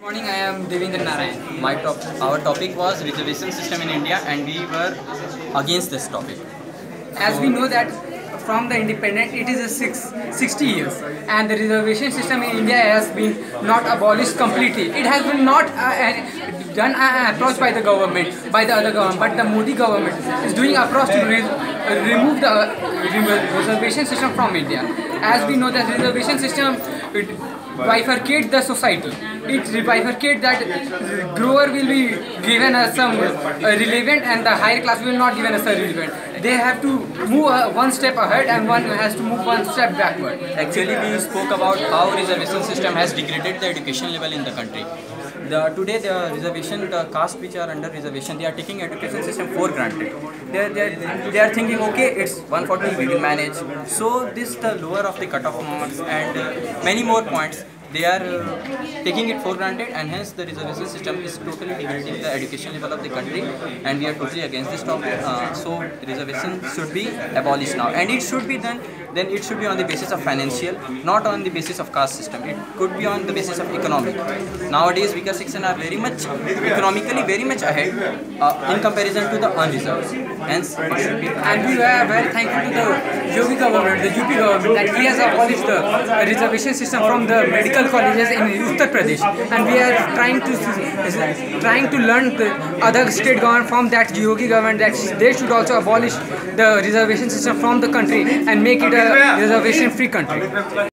Good morning, I am Devinder Narayan. Our topic was reservation system in India, and we were against this topic. As we know that from the independence it is 60 years, and the reservation system in India has been not abolished completely. It has been not done approach by the government, by the other government, but the Modi government is doing approach to remove the reservation system from India. As we know, the reservation system bifurcates the society. It bifurcates that grower will be given some relevant and the higher class will not given us a relevant. They have to move one step ahead and one has to move one step backward. Actually, we spoke about how reservation system has degraded the education level in the country. Today the caste which are under reservation, they are taking education system for granted. They are thinking, okay, it's 140, we will manage. So this the lower of the cutoff marks and many more points. They are taking it for granted, and hence the reservation system is totally degrading the education level of the country, and we are totally against this topic. So reservation should be abolished now, and it should be then it should be on the basis of financial, not on the basis of caste system. It could be on the basis of economic. Nowadays weaker section are very much economically very much ahead in comparison to the unreserved. Hence it should be. And we are very thankful to the Yogi government, the UP government, that he has abolished the reservation system from the medical colleges in Uttar Pradesh, and we are trying to learn the other state government from that Yogi government that they should also abolish the reservation system from the country and make it a reservation free country.